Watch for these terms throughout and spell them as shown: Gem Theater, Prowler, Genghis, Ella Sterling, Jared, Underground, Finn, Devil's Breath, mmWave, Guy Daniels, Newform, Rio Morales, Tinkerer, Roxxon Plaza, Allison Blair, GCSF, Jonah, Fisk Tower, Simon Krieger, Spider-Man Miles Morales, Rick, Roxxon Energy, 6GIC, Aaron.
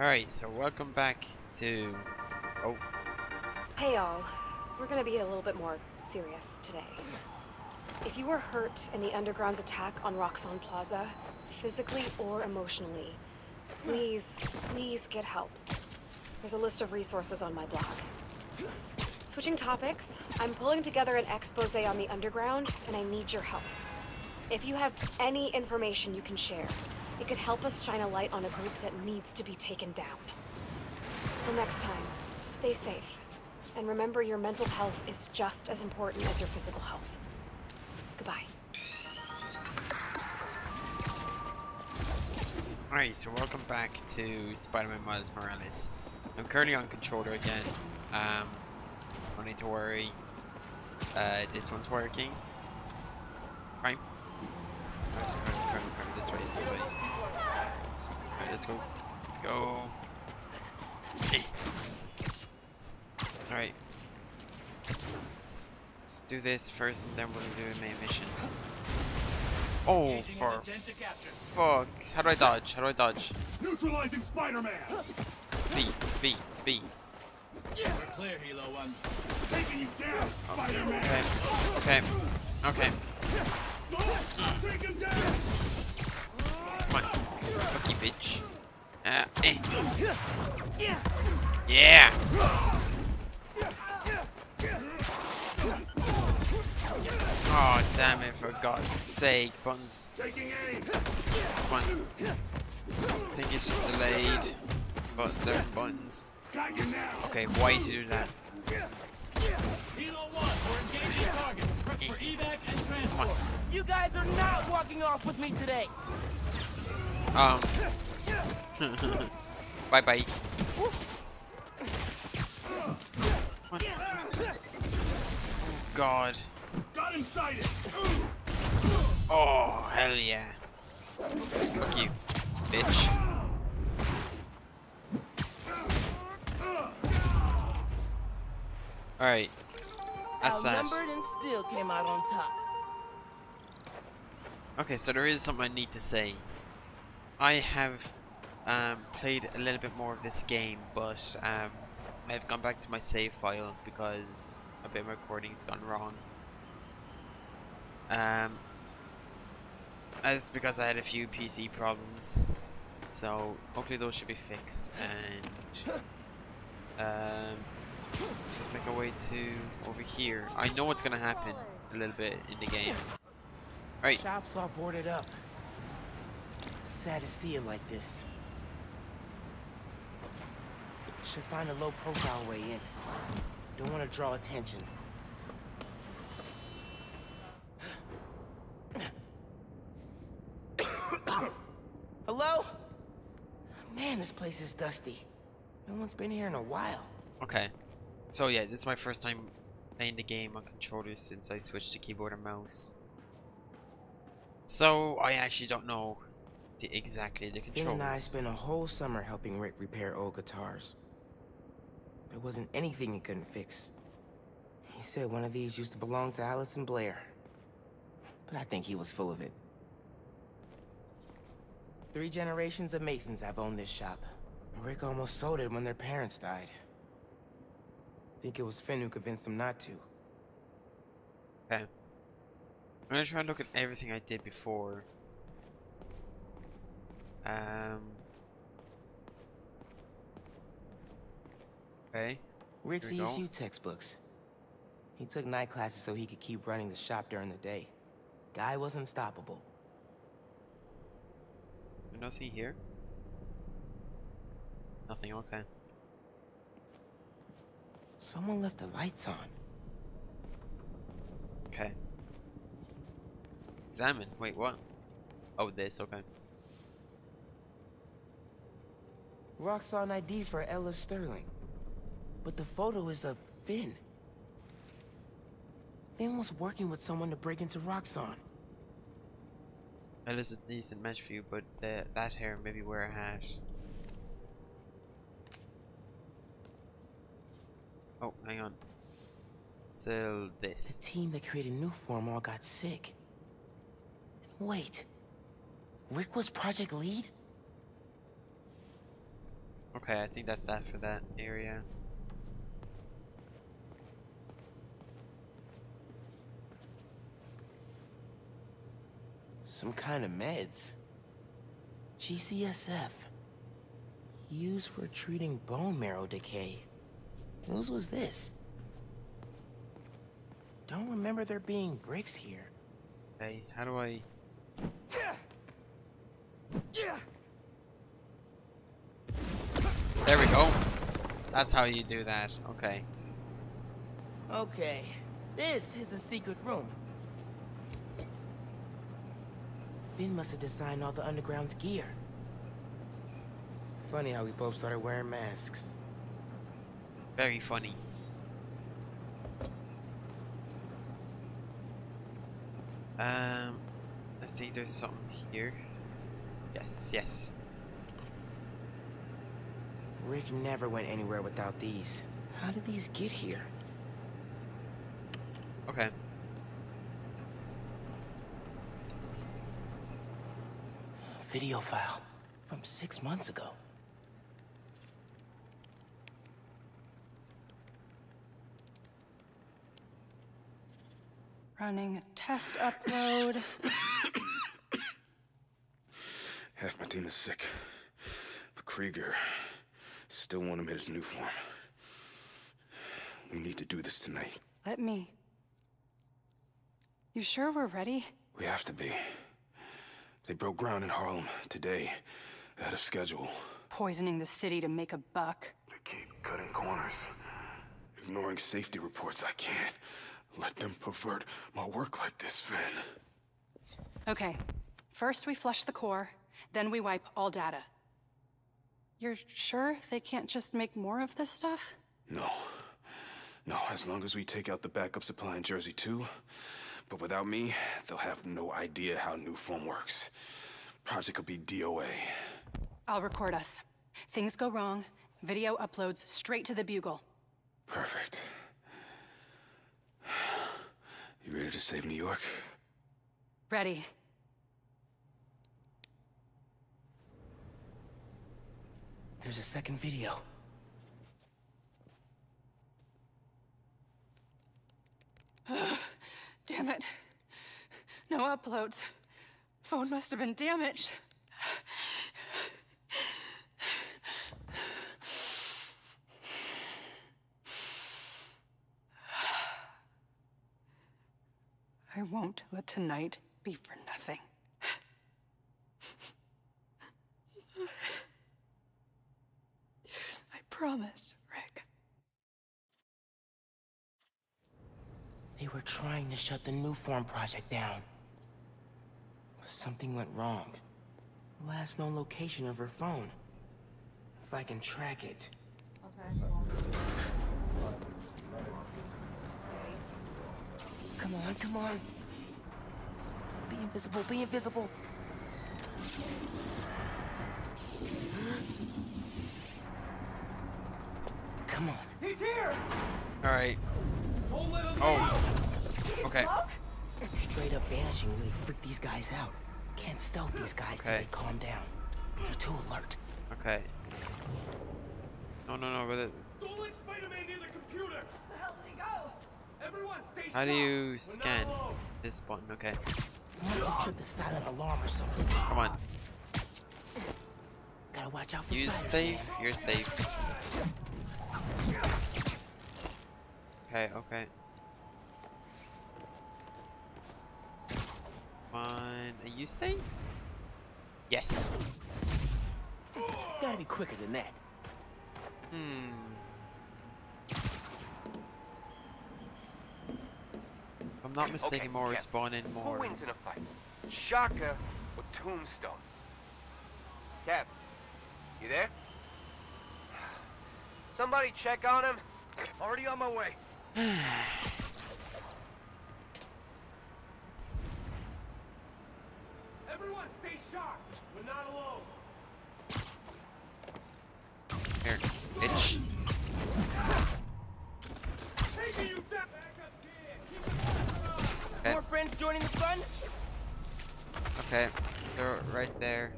Alright, so welcome back to... Oh. Hey all, we're gonna be a little bit more serious today. If you were hurt in the Underground's attack on Roxxon Plaza, physically or emotionally, please, please get help. There's a list of resources on my blog. Switching topics, I'm pulling together an expose on the Underground, and I need your help. If you have any information you can share, it could help us shine a light on a group that needs to be taken down. Till next time, stay safe. And remember, your mental health is just as important as your physical health. Goodbye. Alright, so welcome back to Spider-Man Miles Morales. I'm currently on controller again. Don't need to worry. This one's working. Right? This way. Alright, let's go. Hey. Alright. Let's do this first and then we'll do a main mission. Oh, for fuck. How do I dodge? Neutralizing Spider-Man! B. Yeah. We're clear, Hilo One. Taking you down, Spider-Man! Okay. Take him down! Come on. Fuck you, bitch. Yeah! Oh, damn it, for God's sake, Buns. Come on. I think it's just delayed. About 7 buttons. Okay, why to do that? Come on. You guys are not walking off with me today. Bye. What? Oh, God. Got inside it. Oh, hell yeah. Fuck you, bitch. Alright. That's that. And still came out on top. Okay, so there is something I need to say. I have played a little bit more of this game, but I've gone back to my save file because a bit of my recording's gone wrong. That's because I had a few PC problems, so hopefully those should be fixed. And let's just make our way to over here. I know what's gonna happen a little bit in the game. Right. Shops are boarded up. Sad to see it like this. Should find a low profile way in. Don't want to draw attention. Hello? Man, this place is dusty. No one's been here in a while. Okay. So yeah, this is my first time playing the game on controllers since I switched to keyboard and mouse. So I actually don't know exactly the controls. Finn and I spent a whole summer helping Rick repair old guitars. There wasn't anything he couldn't fix. He said one of these used to belong to Allison Blair. But I think he was full of it. 3 generations of Masons have owned this shop. Rick almost sold it when their parents died. I think it was Finn who convinced them not to. Okay. I'm gonna try and look at everything I did before. Okay. Rick's ESU textbooks. He took night classes so he could keep running the shop during the day. Guy was unstoppable. Nothing here? Nothing, okay. Someone left the lights on. Okay. Examine. Wait, what? Oh, this, okay. Roxxon ID for Ella Sterling. But the photo is of Finn. Finn was working with someone to break into Roxxon. Ella's a decent match for you, but that hair, maybe wear a hat. Oh, hang on. So this. The team that created Newform all got sick. Wait. Rick was project lead? Okay, I think that's that for that area. Some kind of meds. GCSF. Used for treating bone marrow decay. Whose was this? Don't remember there being bricks here. Hey, how do I... There we go. That's how you do that. Okay. Okay. This is a secret room. Finn must have designed all the Underground's gear. Funny how we both started wearing masks. Very funny. I think there's something here. Yes, yes. Rick never went anywhere without these. How did these get here? Okay. Video file from 6 months ago. Running a test upload. Half my team is sick, but Krieger still want him in his new form. We need to do this tonight. Let me. You sure we're ready? We have to be. They broke ground in Harlem today, ahead of schedule. Poisoning the city to make a buck. They keep cutting corners, ignoring safety reports. I can't let them pervert my work like this, Finn. Okay. First we flush the core, then we wipe all data. You're sure they can't just make more of this stuff? No. No, as long as we take out the backup supply in Jersey too. But without me, they'll have no idea how Newform works. Project will be DOA. I'll record us. Things go wrong, video uploads straight to the Bugle. Perfect. You ready to save New York? Ready. There's a second video. Damn it. No uploads. Phone must have been damaged. I won't let tonight be for nothing. I promise, Rick. They were trying to shut the Newform project down. But something went wrong. Last known location of her phone. If I can track it. Okay. Come on, come on. Be invisible, be invisible. Come on. He's here! Alright. Oh. Okay. Straight up vanishing really freaked these guys out. Can't stealth these guys till they calm down. They're too alert. Okay. No, no, no, but it... Don't let Spider-Man near the computer! Where the hell did he go? How do you scan this button? Okay. Come on. Gotta watch out for you. Safe. You're safe. Okay. Okay. Come on. Are you safe? Yes. Gotta be quicker than that. Hmm. I'm not mistaken, more respawning, more. Who wins in a fight? Shaka or Tombstone? Cap, you there? Somebody check on him. Already on my way. Everyone stay sharp. We're not alone. Here, bitch. Take you back up here. Okay. More friends joining the fun? Okay, they're right there.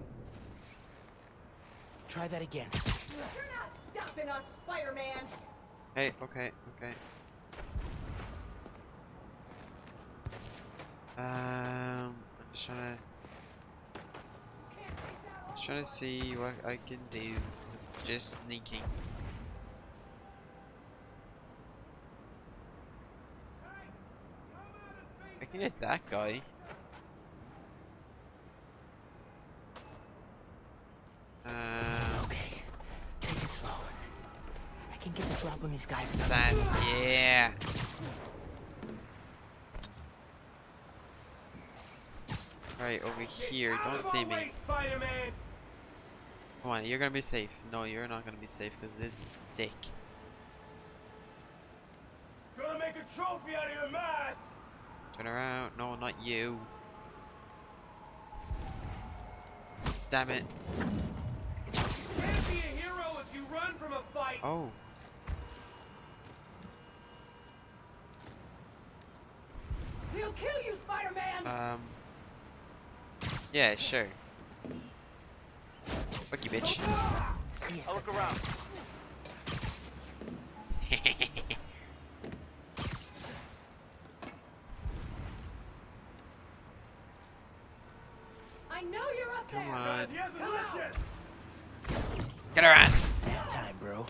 Try that again. You're not stopping us, Spider-Man. Hey, okay. I'm just trying to see what I can do. Just sneaking. I can get that guy. Okay, take it slow. I can get the drop on these guys. Sass, yeah. Right over here. Don't see me. Come on, you're gonna be safe. No, you're not gonna be safe because this dick. Gonna make a trophy out of your mask. Turn around. No, not you. Damn it. Oh. We'll kill you, Spider-Man. Yeah, sure. Fuck you, bitch. I'll look around. I know you're up there. Come on. Get her ass. That time, bro.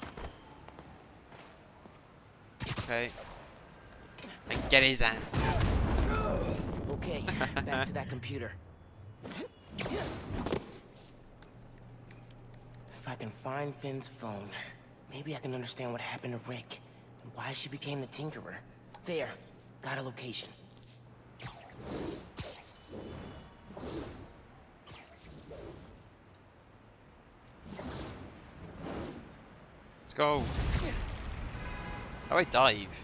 Okay. And get his ass. Okay, back to that computer. If I can find Finn's phone, maybe I can understand what happened to Rick and why she became the Tinkerer. There, got a location. Let's go. How do I dive?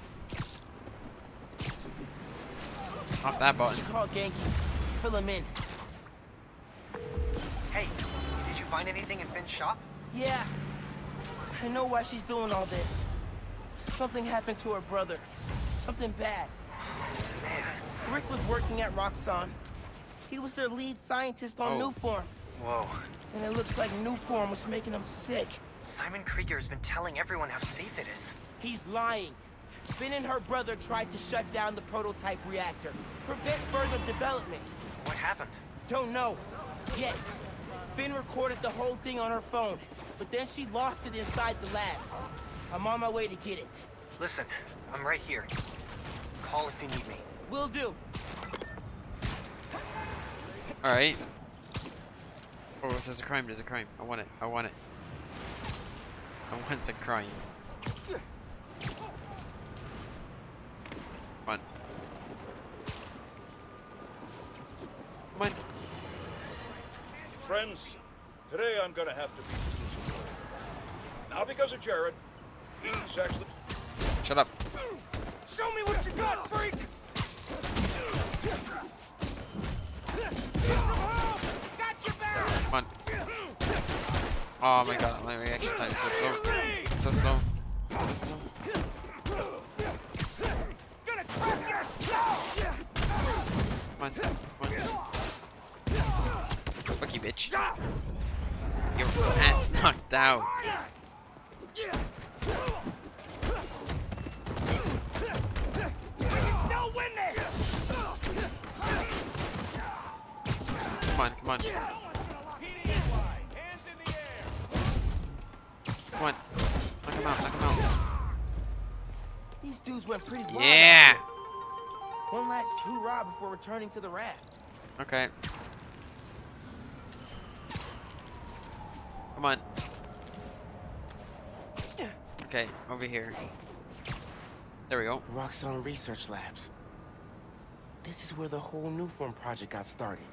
Off that button. Fill him in. Hey, did you find anything in Finn's shop? Yeah. I know why she's doing all this. Something happened to her brother. Something bad. Man. Rick was working at Roxxon. He was their lead scientist on Newform. Whoa. And it looks like Newform was making him sick. Simon Krieger has been telling everyone how safe it is. He's lying. Finn and her brother tried to shut down the prototype reactor. Prevent further development. What happened? Don't know. Yet. Finn recorded the whole thing on her phone, but then she lost it inside the lab. I'm on my way to get it. Listen, I'm right here. Call if you need me. Will do. All right. Oh, there's a crime. There's a crime. I want it. I want it. I want the crime. Come on. Come on. Friends, today I'm gonna have to be reasonable. Not because of Jared. He's actually. Shut up. Show me what you got, freak! Got you back! Come on. Oh my god, my reaction time is so slow. It's so slow. It's so slow. Gonna crack your skull! Come on. Fuck you, bitch. Your ass knocked out. Come on, come on. Come on. Knock him out, knock him out. These dudes went pretty wild. Yeah! One last hoorah before returning to the raft. Okay. Come on. Okay, over here. There we go. Roxxon Research Labs. This is where the whole Newform project got started.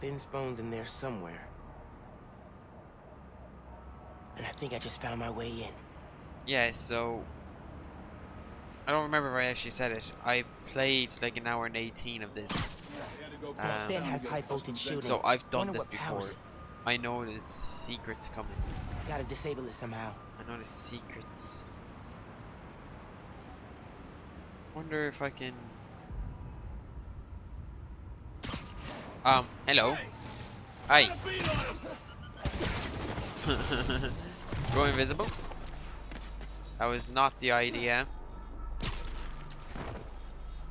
Finn's phone's in there somewhere. And I think I just found my way in. Yeah, so... I don't remember if I actually said it. I played like an hour and 18 of this. Finn has high voltage shooting. So I've done this before. I know there's secrets coming. Gotta disable it somehow. I know there's secrets. Wonder if I can. Hello. Aye. Go invisible. That was not the idea.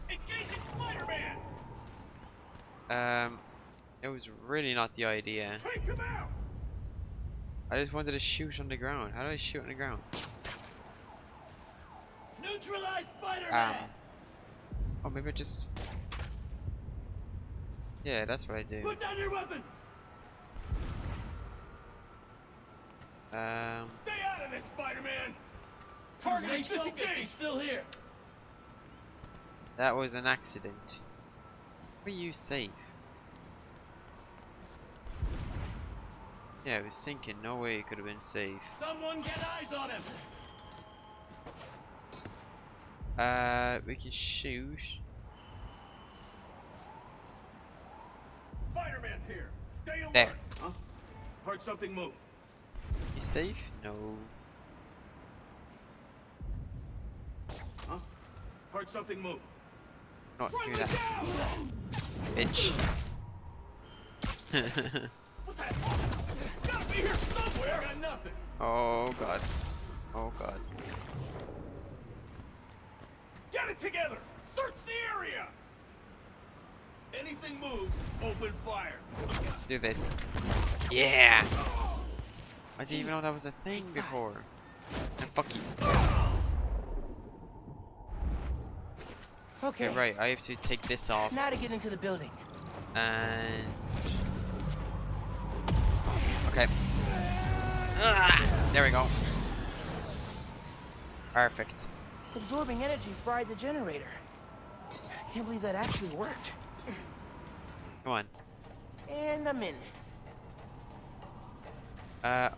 Engaging Spider-Man. It was really not the idea. Take him out. I just wanted to shoot on the ground. How do I shoot on the ground? Neutralize Spider-Man. Oh, maybe I just. Yeah, that's what I do. Put down your weapon. Stay out of this, Spider-Man. Target is focused. He's still here. That was an accident. Were you safe? Yeah, I was thinking. No way it could have been safe. Someone get eyes on him. We can shoot. Spider-Man's here. Stay alert. There. Huh? Heard something move. You safe? No. Huh? Heard something move. Not do that. Bitch. What's that? Gotta be here somewhere. I got nothing. Oh god. Oh god. Get it together. Search the area. Anything moves, open fire. Do this. Yeah. I didn't even know that was a thing before. And fuck you. Okay. Right, I have to take this off. Now to get into the building. And okay. There we go. Perfect. Absorbing energy fried the generator. I can't believe that actually worked. Come on. And I'm in.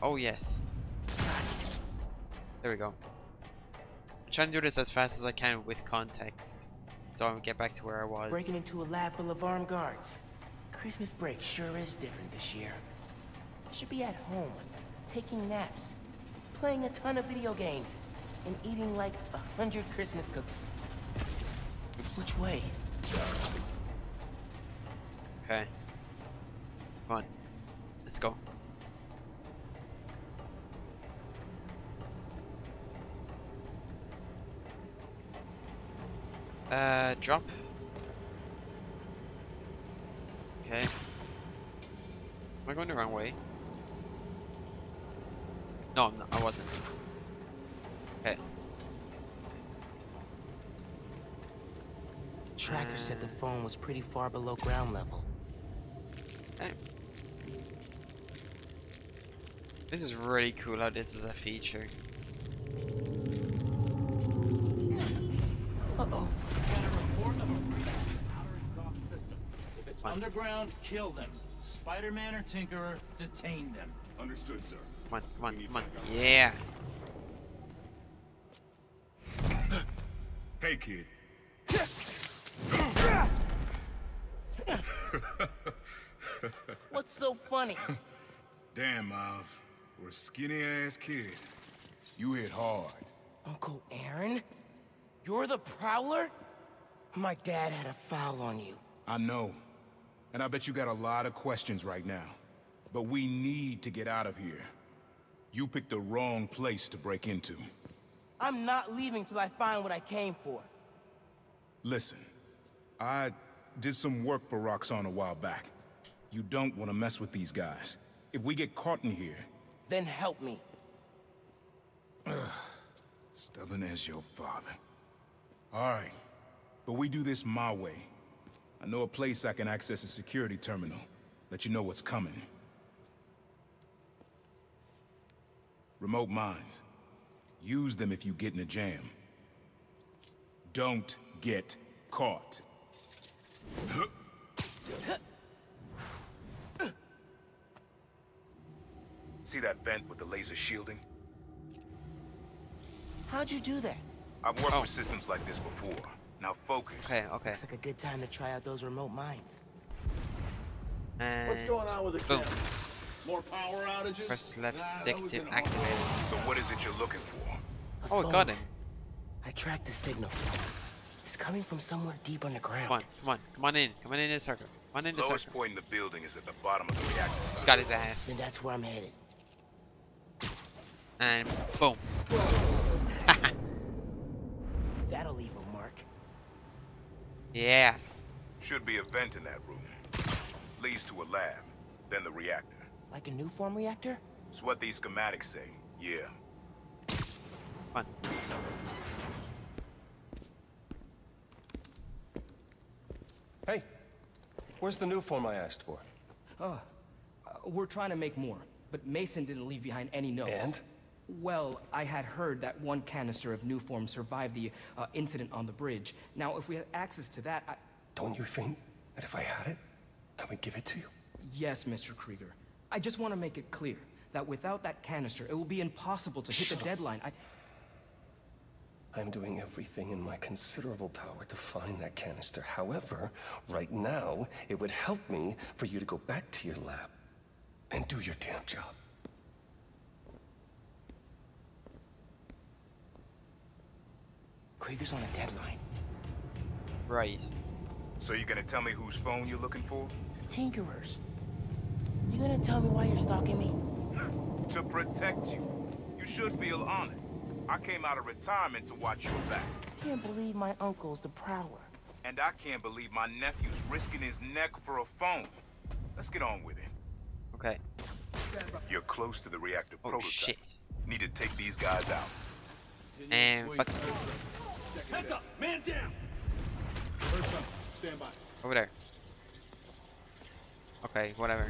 Oh yes. There we go. I'm trying to do this as fast as I can with context, so I can get back to where I was. Breaking into a lab full of armed guards. Christmas break sure is different this year. I should be at home, taking naps, playing a ton of video games, and eating like 100 Christmas cookies. Oops. Which way? Okay. Come on. Let's go. Drop. Okay. Am I going the wrong way? No, I'm not, I wasn't. Okay. Tracker said the phone was pretty far below ground level. Okay. This is really cool how this is a feature. Underground, kill them. Spider-Man or Tinkerer, detain them. Understood, sir. Come on, come on. Yeah. Hey, kid. What's so funny? Damn, Miles. We're a skinny-ass kid. You hit hard. Uncle Aaron? You're the Prowler? My dad had a foul on you. I know. And I bet you got a lot of questions right now. But we need to get out of here. You picked the wrong place to break into. I'm not leaving till I find what I came for. Listen, I did some work for Roxxon a while back. You don't want to mess with these guys. If we get caught in here... Then help me. Ugh, stubborn as your father. All right, but we do this my way. I know a place I can access a security terminal. Let you know what's coming. Remote mines. Use them if you get in a jam. Don't get caught. See that vent with the laser shielding? How'd you do that? I've worked for systems like this before. Now focus. Okay, okay. Looks like a good time to try out those remote mines. And what's going on with the boom. More power outages? Press left stick to activate it. So what is it you're looking for? Oh, I got it. I tracked the signal. It's coming from somewhere deep underground. Come on, come on, come on in. Come on in a circle. Run into the lowest point in the building is at the bottom of the reactor site. Got his ass. And that's where I'm headed. And boom. That'll leave a mark. Yeah. Should be a vent in that room. Leads to a lab, then the reactor. Like a Newform reactor? It's what these schematics say. Yeah. Fun. Hey, where's the Newform I asked for? We're trying to make more, but Mason didn't leave behind any notes. And? Well, I had heard that one canister of Newform survived the incident on the bridge. Now, if we had access to that, I... Don't you think that if I had it, I would give it to you? Yes, Mr. Krieger. I just want to make it clear that without that canister, it will be impossible to hit the deadline. I'm doing everything in my considerable power to find that canister. However, right now, it would help me for you to go back to your lab and do your damn job. Krieger's on a deadline. Right. So you're gonna tell me whose phone you're looking for? Tinkerer's. You gonna tell me why you're stalking me? To protect you. You should feel honored. I came out of retirement to watch your back. I can't believe my uncle's the Prowler. And I can't believe my nephew's risking his neck for a phone. Let's get on with it. Okay. You're close to the reactor prototype. Shit. Need to take these guys out. And fuck. Heads up! Man down! First up. Stand by. Over there. Okay, whatever.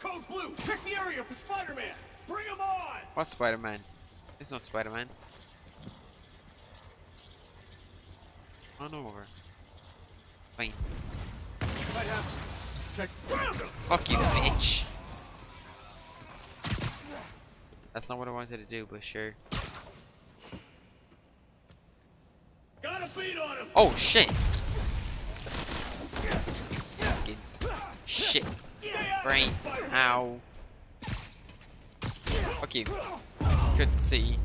Code blue, check the area for Spider-Man. Bring him on. What Spider-Man? There's no Spider-Man. Run over. Fine. Fuck you, bitch. That's not what I wanted to do, but sure. Got a beat on him. Oh shit. Fucking shit. Brains. Ow. Fuck you. Couldn't see.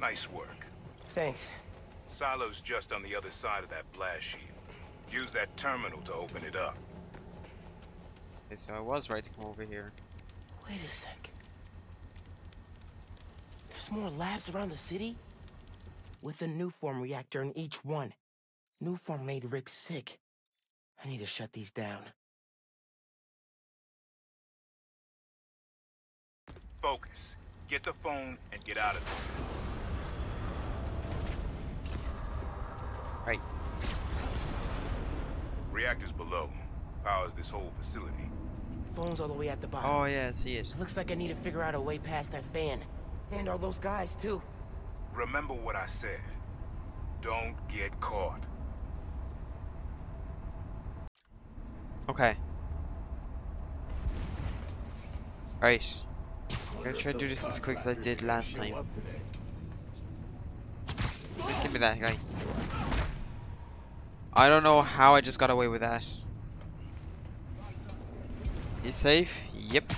Nice work. Thanks. Silo's just on the other side of that blast shield. Use that terminal to open it up. Okay, so I was right to come over here. Wait a sec. There's more labs around the city? With a Newform reactor in each one. Newform made Rick sick. I need to shut these down. Focus. Get the phone and get out of there. Right. Reactor's below. Powers this whole facility. Phone's all the way at the bottom. Oh yeah, I see it. Looks like I need to figure out a way past that fan. And all those guys, too. Remember what I said. Don't get caught. Okay. Alright. I'm gonna try to do this as quick as I did last time. Give me that guy. I don't know how I just got away with that. You safe? Yep.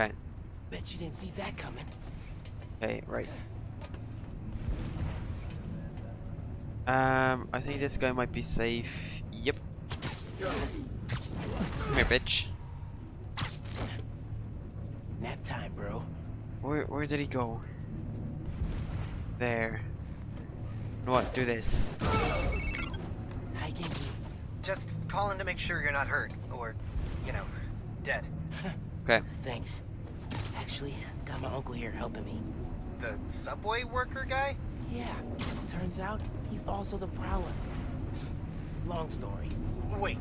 Okay. Bet you didn't see that coming. Okay, right. I think this guy might be safe. Yep. Come here, bitch. Nap time, bro. Where did he go? There. What? Do this. Hi, Genghis. Just calling to make sure you're not hurt, or, you know, dead. Okay. Thanks. Actually, got my uncle here helping me. The subway worker guy? Yeah. Turns out, he's also the Prowler. Long story. Wait.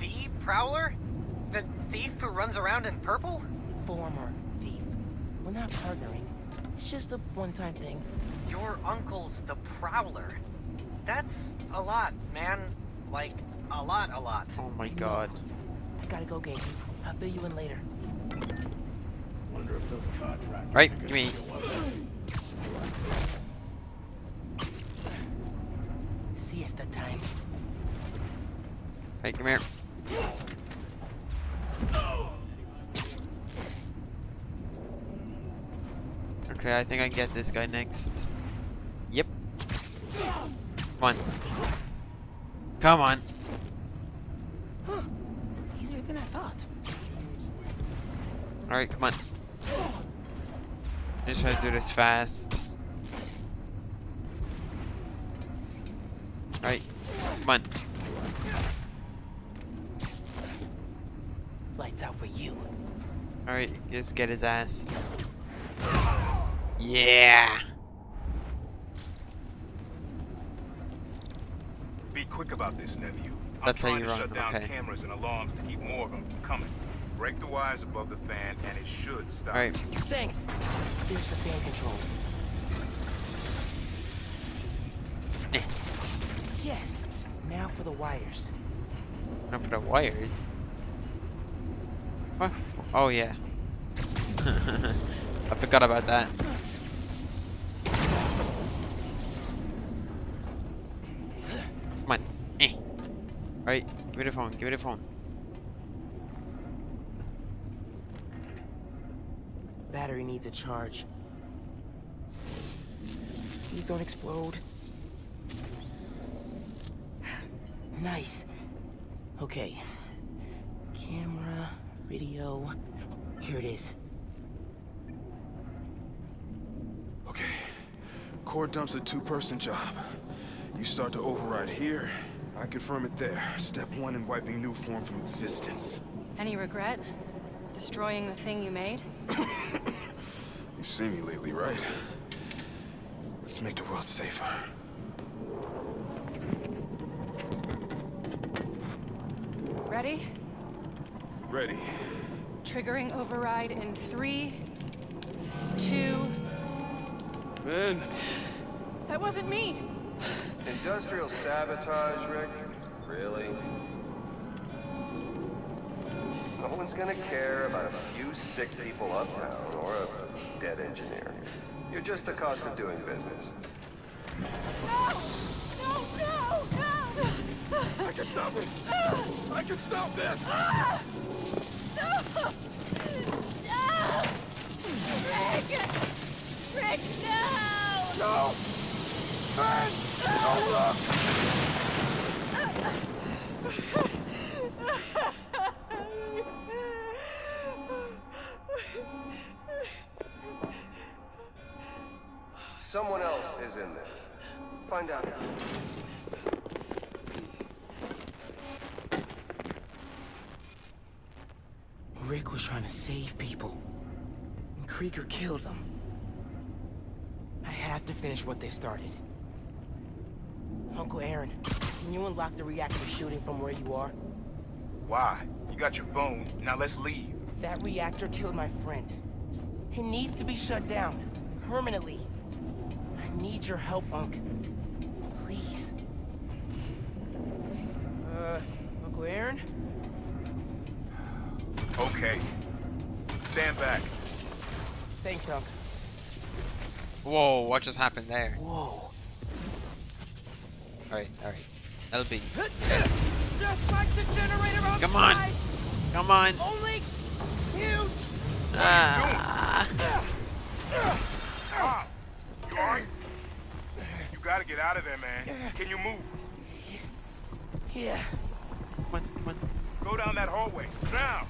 The Prowler? The thief who runs around in purple? Former thief. We're not partnering. It's just a one-time thing. Your uncle's the Prowler. That's a lot, man. Like, a lot, a lot. Oh my god. I gotta go, Genghis. I'll fill you in later. Wonder if those contractors right, give me. Siesta time. Hey, come here. Okay, I think I can get this guy next. Yep. Come on. Come on. Huh. Easier than I thought. Alright, come on. I'm just trying to do this fast. Alright, come on. Lights out for you. Alright, just get his ass. Yeah! Be quick about this, nephew. That's how you run. Shut down cameras and alarms to keep more of them from coming. Break the wires above the fan and it should stop. Alright. Thanks. There's the fan controls. Yes. Now for the wires. Now for the wires? What? Oh, yeah. I forgot about that. Come on. Alright, give me the phone, give me the phone. Battery needs a charge. Please don't explode. Nice. Okay. Camera, video. Here it is. Okay. Core dump's a two-person job. You start to override here. I confirm it there. Step one in wiping Newform from existence. Any regret? Destroying the thing you made? You've seen me lately, right? Let's make the world safer. Ready? Ready. Triggering override in 3, 2... Man! That wasn't me! Industrial sabotage, Rick? Really? No one's gonna care about a few sick people uptown or a dead engineer. You're just the cost of doing business. No! No, no, no! I can stop it! I can stop this! No! No! Rick! Rick, no! No! Finn! Don't look! Someone else is in there. Find out now. Rick was trying to save people. And Krieger killed them. I have to finish what they started. Uncle Aaron, can you unlock the reactor shooting from where you are? Why? You got your phone. Now let's leave. That reactor killed my friend. He needs to be shut down. Permanently. I need your help, Unc. Please. Uncle Aaron? Okay. Stand back. Thanks, Unc. Whoa, what just happened there? Whoa. Alright, alright. LB. Just like the generator on come on! Side. Come on! Only huge! Ah. You alright? You gotta get out of there, man. Can you move? Yeah. Come on. Go down that hallway. Now!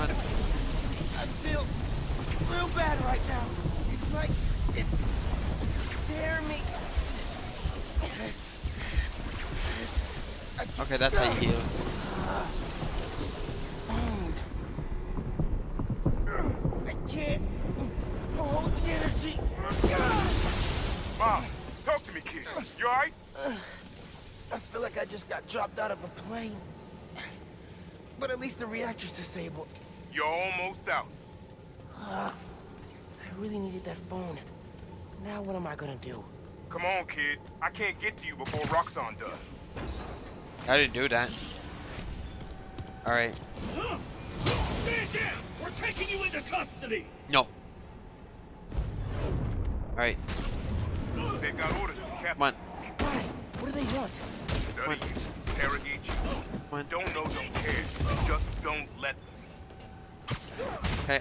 I feel real bad right now. It's like it's tearing me. Okay, that's how you heal. I can't hold the energy. Mom, talk to me, kid. You alright? I feel like I just got dropped out of a plane. But at least the reactor's disabled. You're almost out. I really needed that phone. Now what am I gonna do? Come on, kid. I can't get to you before Roxxon does. I didn't do that. Alright. Stand down! We're taking you into custody! No. Alright. They've got orders from Captain. Come on. Why? What do they want? Study you, interrogate you. Don't know, don't care. Just don't let them. Okay.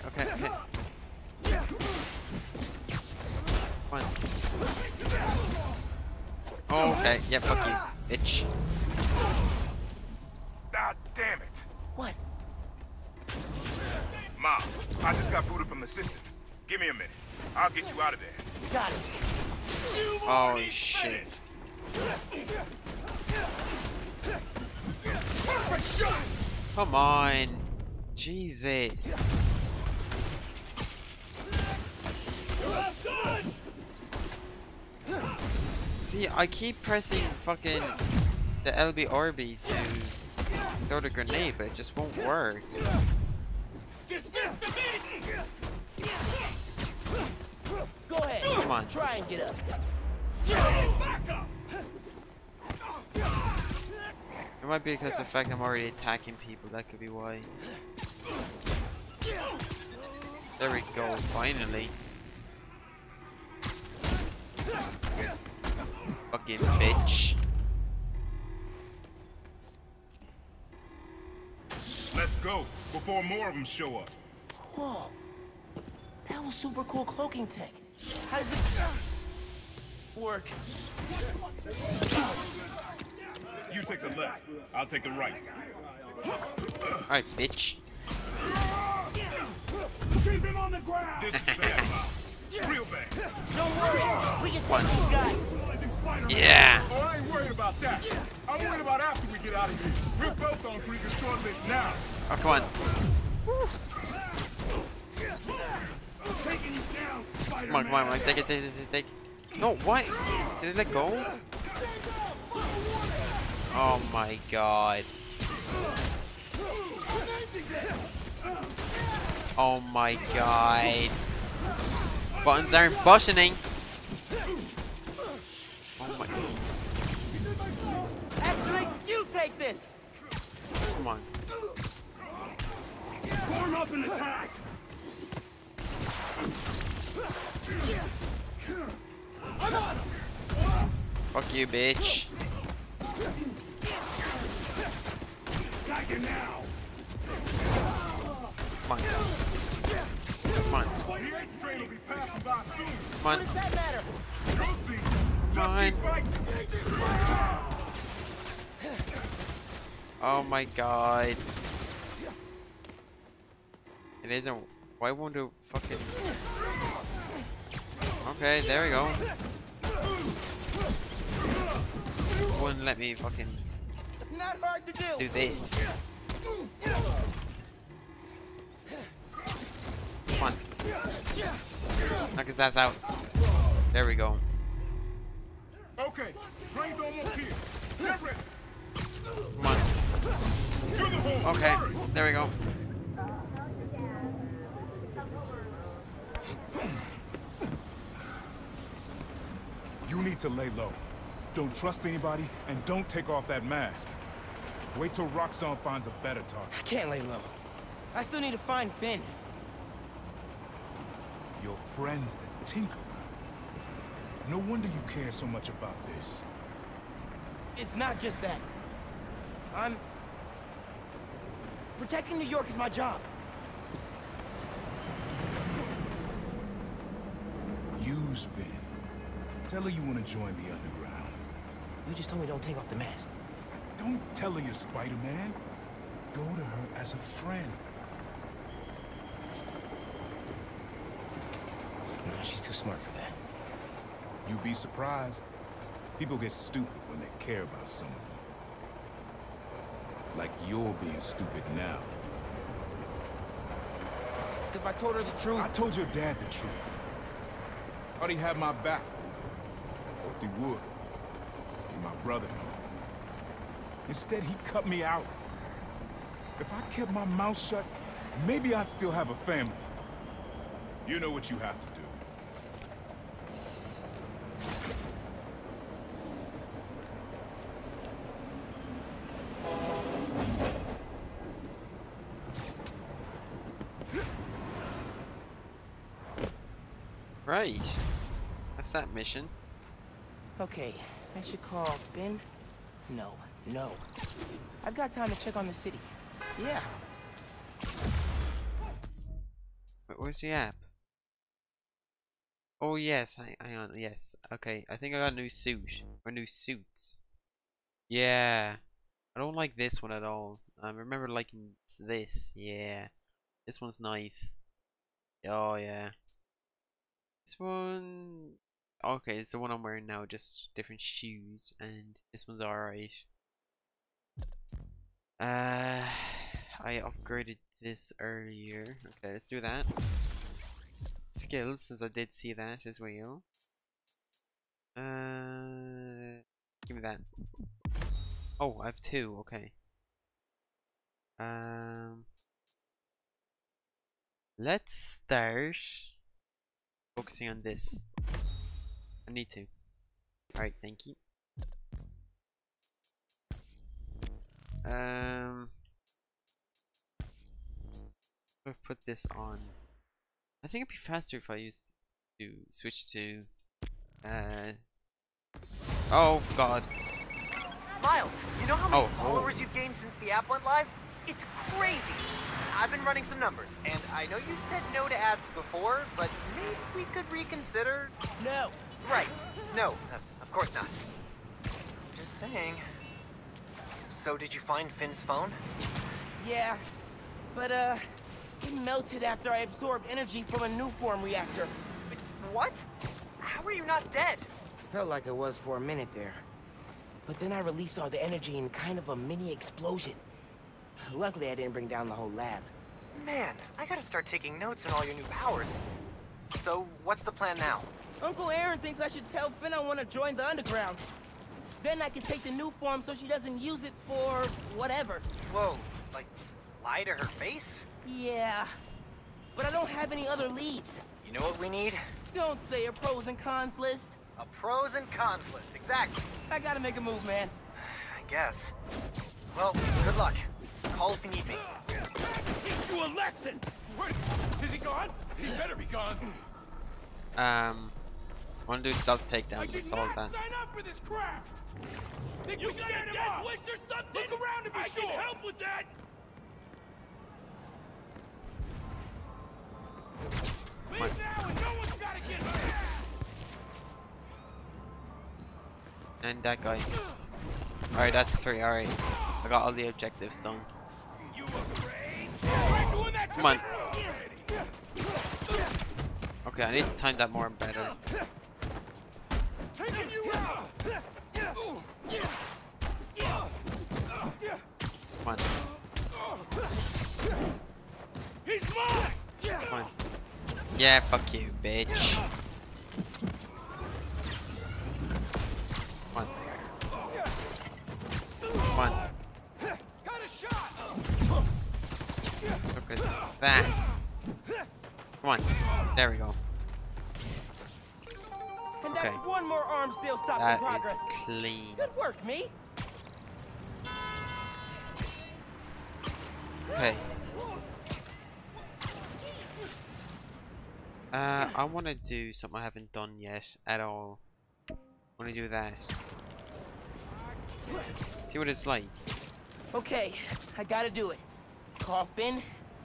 Fine. Oh, okay, yeah, fuck you, bitch. God damn it. What? Miles, I just got booted from the system. Give me a minute. I'll get you out of there. Got it. Oh, shit. Come on. Jesus. See, I keep pressing fucking the LB RB to throw the grenade, but it just won't work. Go ahead. Come on. Try and get up. It might be because of the fact I'm already attacking people. That could be why. There we go. Finally. Fucking bitch. Let's go before more of them show up. Whoa. That was super cool cloaking tech. How does it work? You take the left, I'll take the right. Alright, bitch. Keep him on the ground! This is bad. Real bad. Don't worry, we can take these guys. Yeah! Oh, I ain't worried about that. I'm worried about after we get out of here. We're both on Krieger's shortlist now. Oh, come on. Woo. Come on, come on, come on, take it. No, what? Did it let go? Oh my god. Oh my god. Buttons aren't functioning. Oh my. Actually, you take this. Come on. Form up and attack. Fuck you, bitch. Got you now. Come on. Come on. Come on. Come on. Oh my god. It isn't. Why won't it fucking... Okay, there we go. Wouldn't let me fucking do this. Come on. Knock his ass out. There we go. Okay, train's almost here. Come on. Okay, there we go. You need to lay low. Don't trust anybody, and don't take off that mask. Wait till Roxxon finds a better target. I can't lay low. I still need to find Finn. Your friend's the Tinkerer. No wonder you care so much about this. It's not just that. I'm... protecting New York is my job. Use Finn. Tell her you want to join the Underground. You just told me don't take off the mask. Don't tell her you're Spider-Man. Go to her as a friend. No, she's too smart for that. You'd be surprised. People get stupid when they care about someone. Like you're being stupid now. If I told her the truth... I told your dad the truth. Thought he had my back. He would. Be my brother. Instead, he cut me out. If I kept my mouth shut, maybe I'd still have a family. You know what you have to do. Right. That's that mission. Okay, I should call Finn. No. I've got time to check on the city. Yeah. where's the app? Oh yes, hang on, yes. Okay, I think I got a new suit. Or new suits. Yeah. I don't like this one at all. I remember liking this. Yeah. This one's nice. Oh yeah. This one... Okay, it's the one I'm wearing now, just different shoes, and this one's alright. I upgraded this earlier. Okay, let's do that. Skills, since I did see that as well. Give me that. Oh, I have two, okay. Let's start focusing on this. I need to. Alright, thank you. I'll put this on. I think it'd be faster if I used to switch to oh god. Miles, you know how many followers you've gained since the app went live? It's crazy. I've been running some numbers, and I know you said no to ads before, but maybe we could reconsider. No. Right. No, of course not. Just saying. So did you find Finn's phone? Yeah, but it melted after I absorbed energy from a Newform reactor. What? How are you not dead? Felt like I was for a minute there. But then I released all the energy in kind of a mini explosion. Luckily, I didn't bring down the whole lab. Man, I gotta start taking notes on all your new powers. So, what's the plan now? Uncle Aaron thinks I should tell Finn I want to join the Underground. Then I can take the new form so she doesn't use it for... whatever. Whoa, like, lie to her face? Yeah, but I don't have any other leads. You know what we need? Don't say a pros and cons list. A pros and cons list, exactly. I gotta make a move, man. I guess. Well, good luck. Call if you need me. Teach you a lesson! Wait, is he gone? He better be gone. I want to do stealth takedowns to solve that. Sign up for this crap. Think you got a death wish or something? Look around and be sure. I can help with that. Leave now and no one's gotta get hurt. And that guy. Alright, that's three. Alright, I got all the objectives done. Come on. Okay, I need to time that more and better. Come on. Come on. Yeah, fuck you, bitch. Come on. Come on. Look at that. Come on. There we go. And that's okay. One more arm still stopped in progress. That is clean. Good work, me. Okay. I want to do something I haven't done yet at all. I want to do that. See what it's like. Okay, I gotta do it. Call Finn,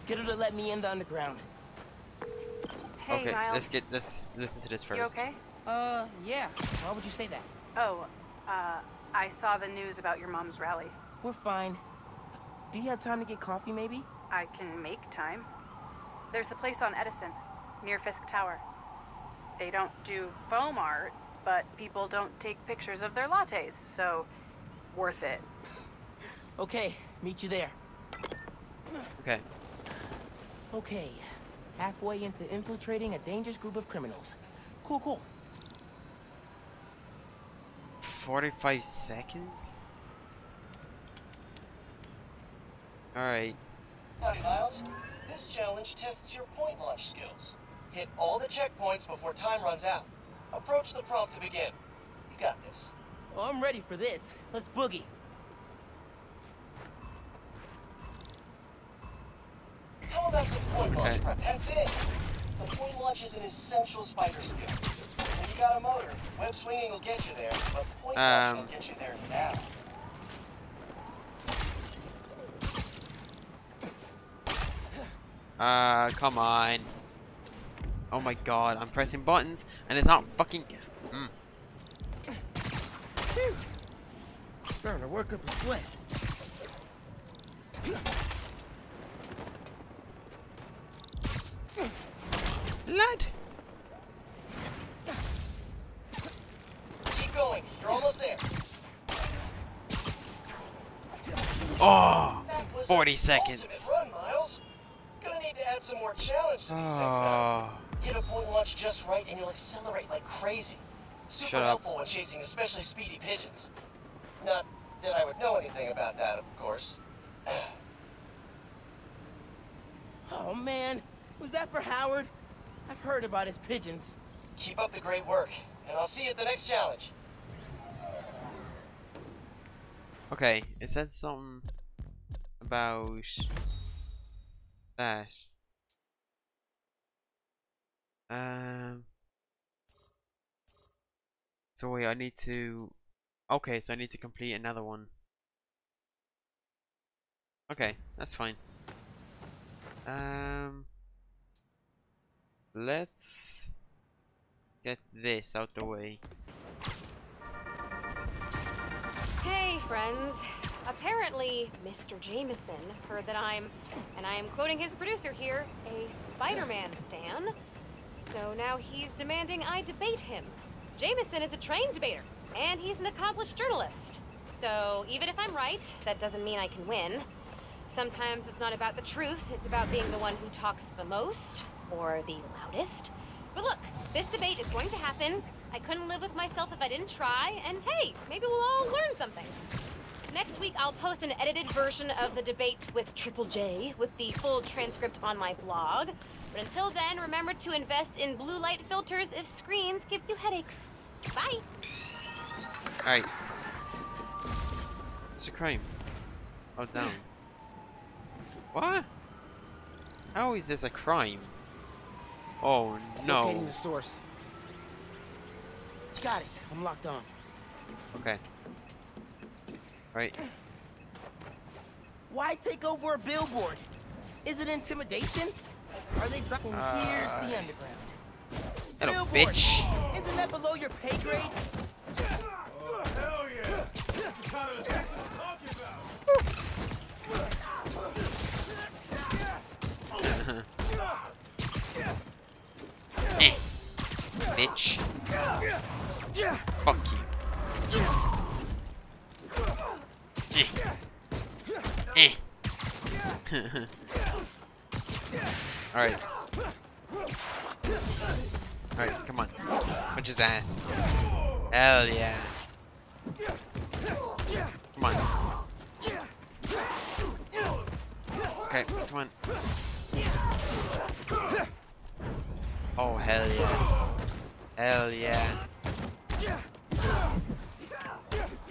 get her to let me in the Underground. Hey, okay, Miles. let's listen to this first. You okay? Yeah. Why would you say that? Oh, I saw the news about your mom's rally. We're fine. Do you have time to get coffee, maybe? I can make time. There's a place on Edison, near Fisk Tower. They don't do foam art, but people don't take pictures of their lattes, so worth it. Okay, meet you there. Okay. Okay. Halfway into infiltrating a dangerous group of criminals. Cool, cool. 45 seconds? Alright. Hi, Miles. This challenge tests your point launch skills. Hit all the checkpoints before time runs out. Approach the prompt to begin. You got this. Oh, I'm ready for this. Let's boogie. How about the point launch prep? That's it! The point launch is an essential spider skill. When you got a motor, web swinging will get you there, but point launch will get you there now. Come on. Oh my god, I'm pressing buttons and it's not fucking. Starting to work up a sweat. Lad. Keep going. You're almost there. Oh, 40 seconds. Run, Miles. Gonna need to add some more challenge to these things. Get a point launch just right, and you'll accelerate like crazy. Super helpful when chasing especially speedy pigeons. Not that I would know anything about that, of course. Oh man, was that for Howard? I've heard about his pigeons. Keep up the great work, and I'll see you at the next challenge. Okay, it said something about that. So wait, I need to... Okay, so I need to complete another one. Okay, that's fine. Let's get this out the way. Hey friends, apparently Mr. Jameson heard that I'm, and I am quoting his producer here, a Spider-Man stan. So now he's demanding I debate him. Jameson is a trained debater. And he's an accomplished journalist. So even if I'm right, that doesn't mean I can win. Sometimes it's not about the truth, it's about being the one who talks the most, or the loudest. But look, this debate is going to happen. I couldn't live with myself if I didn't try, and hey, maybe we'll all learn something. Next week, I'll post an edited version of the debate with Triple J, with the full transcript on my blog. But until then, remember to invest in blue light filters if screens give you headaches. Bye! Alright. It's a crime. Oh, damn. What? How is this a crime? Oh, no. Locating the source. Got it. I'm locked on. Okay. Right. Why take over a billboard? Is it intimidation? Are they dropping? Here's the underground. Hello, billboard. Bitch. Isn't that below your pay grade? Eh, bitch. Fuck you. Eh. Alright. Alright, come on. Punch his ass. Hell yeah. Come on. Okay, come on. Oh, hell yeah. Hell yeah.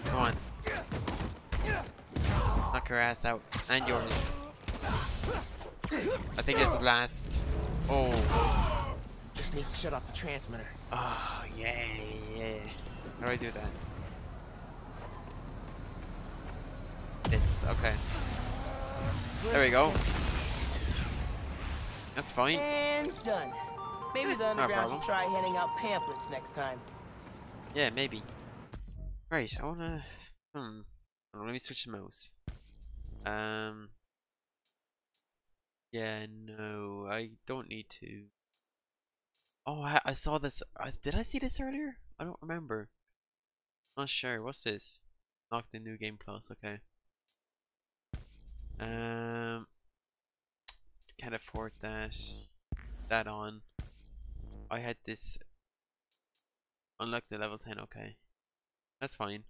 Come on. Knock her ass out. And yours. I think this is last. Oh. Just need to shut off the transmitter. Oh, yeah, yeah. How do I do that? This, okay. There we go. That's fine. And done. Maybe the underground should try handing out pamphlets next time. Yeah, maybe. Right, I wanna. Let me switch the mouse. Yeah, no, I don't need to. Oh, I saw this. Did I see this earlier? I don't remember. Not sure. What's this? Knock the new game plus. Okay. Can't afford that. That on. I had this. Unlock the level 10. Okay, that's fine.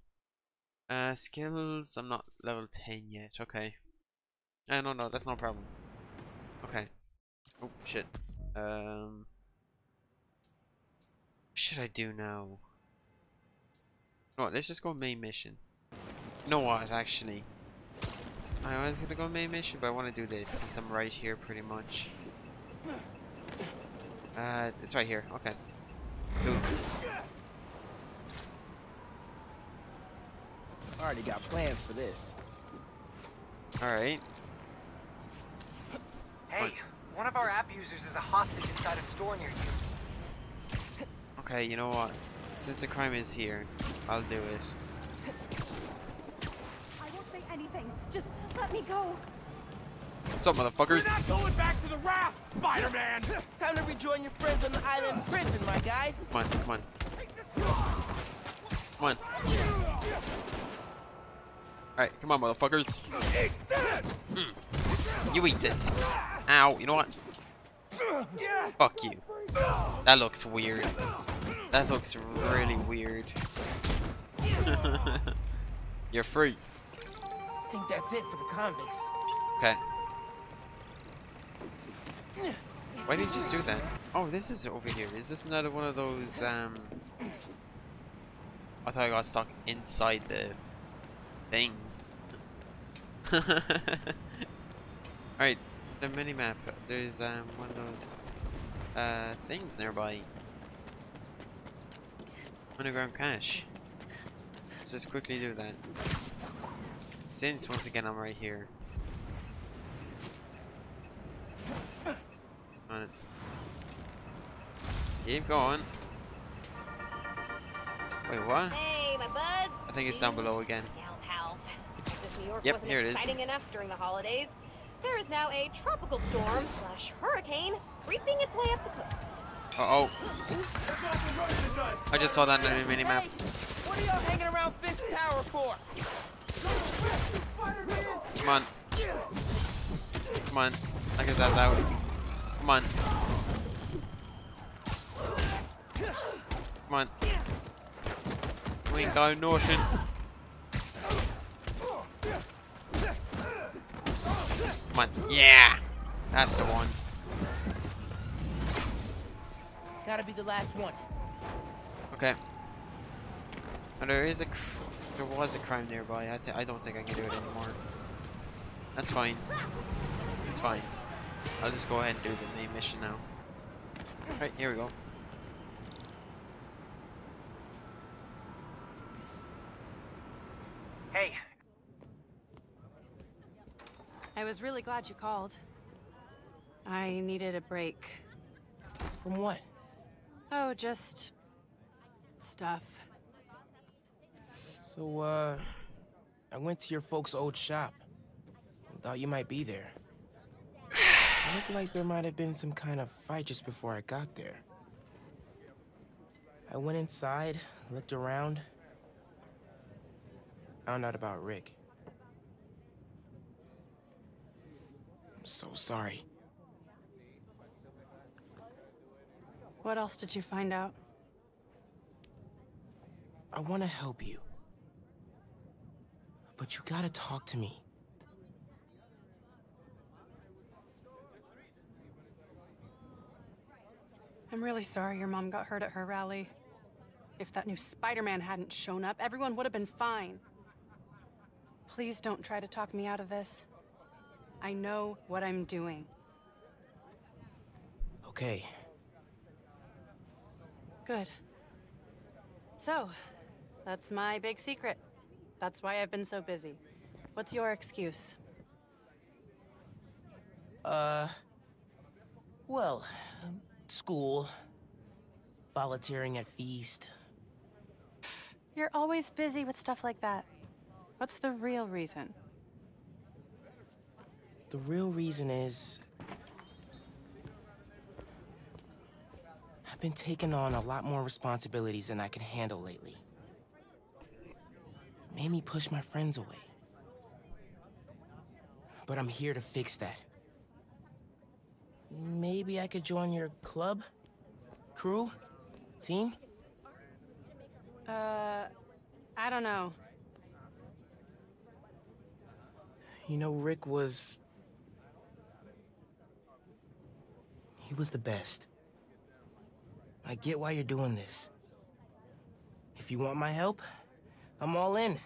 Skills. I'm not level 10 yet. Okay. No, that's no problem. Okay. Oh shit. What should I do now? What? Let's just go main mission. You know what? Actually. I was gonna go main mission, but I want to do this since I'm right here, pretty much. It's right here. Okay. Ooh. Already got plans for this. All right. Hey, One of our app users is a hostage inside a store near you. Okay, you know what? Since the crime is here, I'll do it. I won't say anything. Just let me go. What's up, motherfuckers? We're not going back to the raft, Spider-Man! Time to rejoin your friends on the island prison, my guys. Come on, come on. Come on. Alright, come on, motherfuckers. Eat this. You eat this. Ow, you know what? Fuck you. That looks weird. That looks really weird. You're free. I think that's it for the convicts. Okay. Why did you just do that? Oh, this is over here. Is this another one of those, I thought I got stuck inside the thing. Alright, the mini-map. There's, one of those, things nearby. Underground cache. Let's just quickly do that. Since, once again, I'm right here. On it. Keep going. Wait, what? Hey, my buds. I think it's down below again. Yep, here it is. Exciting enough during the holidays, there is now a tropical storm slash hurricane creeping its way up the coast. Uh oh. I just saw that on the mini map. Hey, what are y'all hanging around Fisk Tower for? Come on. Come on. I guess that's out. Come on. Come on. We ain't going nothing. Come on. Yeah! That's the one. Gotta be the last one. Okay. And there was a crime nearby. I don't think I can do it anymore. That's fine. It's fine. I'll just go ahead and do the main mission now. Alright, here we go. Hey. I was really glad you called. I needed a break. From what? Oh, just stuff. So, I went to your folks' old shop. Thought you might be there. It looked like there might have been some kind of fight just before I got there. I went inside, looked around, found out about Rick. I'm so sorry. What else did you find out? I want to help you. But you gotta talk to me. I'm really sorry your mom got hurt at her rally. If that new Spider-Man hadn't shown up, everyone would have been fine. Please don't try to talk me out of this. I know what I'm doing. Okay. Good. So, that's my big secret. That's why I've been so busy. What's your excuse? Well... School, volunteering at Feast. You're always busy with stuff like that. What's the real reason? The real reason is... I've been taking on a lot more responsibilities than I can handle lately. It made me push my friends away. But I'm here to fix that. Maybe I could join your club? Crew? Team? I don't know. You know, Rick was... He was the best. I get why you're doing this. If you want my help, I'm all in.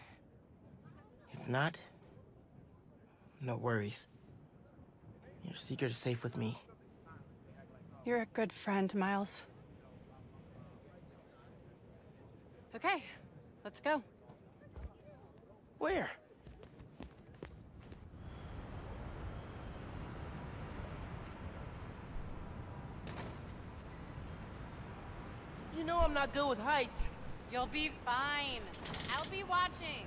If not, no worries. Your secret is safe with me. You're a good friend, Miles. Okay, let's go. Where? You know I'm not good with heights. You'll be fine. I'll be watching.